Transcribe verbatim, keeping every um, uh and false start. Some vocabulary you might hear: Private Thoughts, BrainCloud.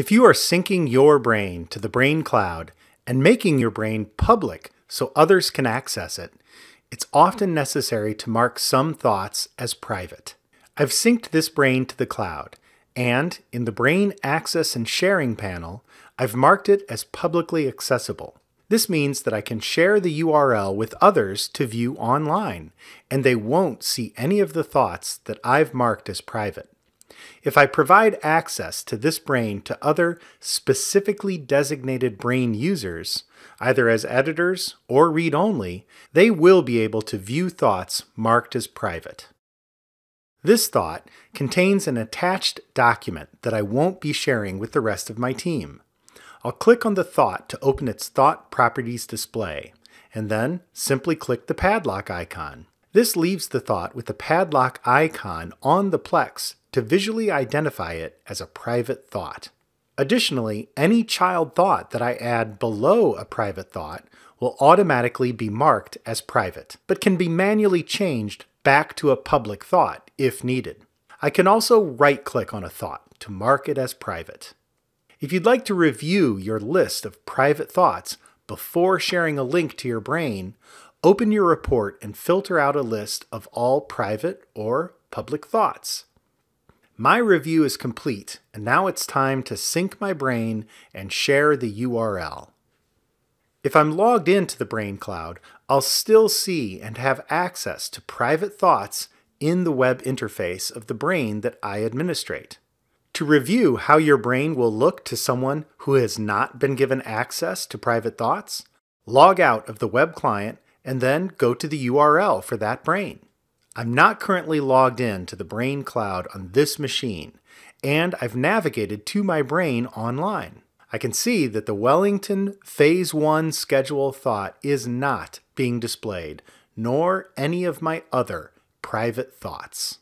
If you are syncing your brain to the Brain Cloud and making your brain public so others can access it, it's often necessary to mark some thoughts as private. I've synced this brain to the cloud, and in the Brain Access and Sharing panel, I've marked it as publicly accessible. This means that I can share the U R L with others to view online, and they won't see any of the thoughts that I've marked as private. If I provide access to this brain to other specifically designated brain users, either as editors or read-only, they will be able to view thoughts marked as private. This thought contains an attached document that I won't be sharing with the rest of my team. I'll click on the thought to open its Thought Properties display, and then simply click the padlock icon. This leaves the thought with the padlock icon on the Plex to visually identify it as a private thought. Additionally, any child thought that I add below a private thought will automatically be marked as private, but can be manually changed back to a public thought if needed. I can also right-click on a thought to mark it as private. If you'd like to review your list of private thoughts before sharing a link to your brain, open your report and filter out a list of all private or public thoughts. My review is complete, and now it's time to sync my brain and share the U R L. If I'm logged into the Brain Cloud, I'll still see and have access to private thoughts in the web interface of the brain that I administrate. To review how your brain will look to someone who has not been given access to private thoughts, log out of the web client and then go to the U R L for that brain. I'm not currently logged in to the Brain Cloud on this machine, and I've navigated to my brain online. I can see that the Wellington Phase one Schedule thought is not being displayed, nor any of my other private thoughts.